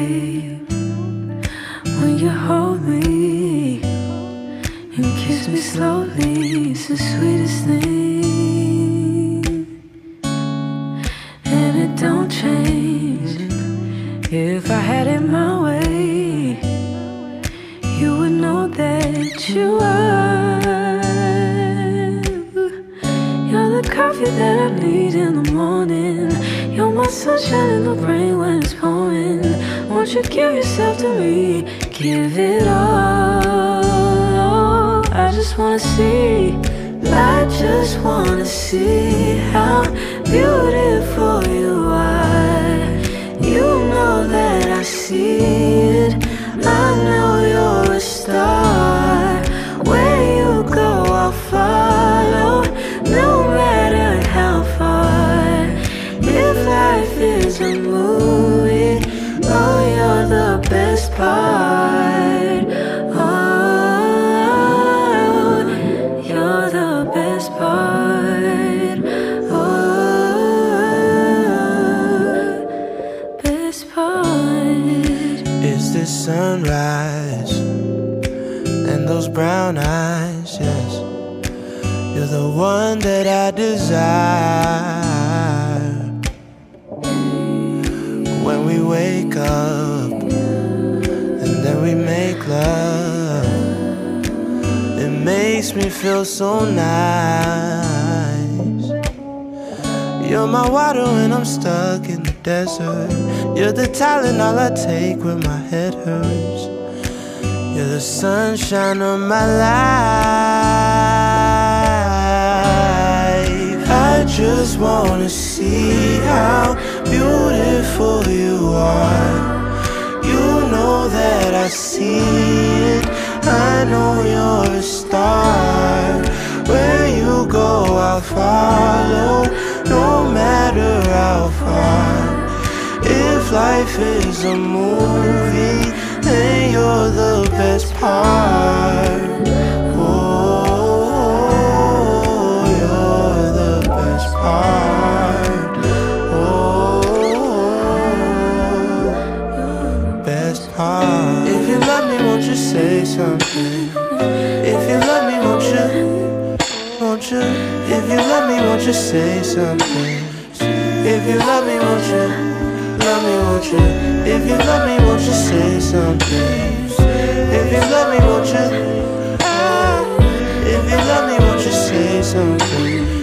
babe, when you hold me and kiss me slowly, it's the sweetest thing, and it don't change. If I had it my way, you would know that you are. You're the coffee that I need in the morning. You're my sunshine in the rain when it's pouring. Won't you give yourself to me? Give it all. I just wanna see, I just wanna see how beautiful you are. You know that I see it. I know you're a star. Where you go, I'll follow, no matter how far. If life is a movie, oh, you're the best part. Oh, you're the best part. Oh, best part. It's this sunrise and those brown eyes, yes. You're the one that I desire. When we wake up and then we make love, it makes me feel so nice. You're my water when I'm stuck in the desert. You're the talent all I take when my head hurts. You're the sunshine of my life. I just wanna see how beautiful you are. You know that I see it. I know you're a star. Where you go, I'll follow, no matter how far. If life is a movie, then you're the best part. Oh, you're the best part. If you love me, won't you say something? If you love me, won't you? If you love me, won't you say something? If you love me, won't you? If you love me, won't you say something? If you love me, won't you? If you love me, won't you say something?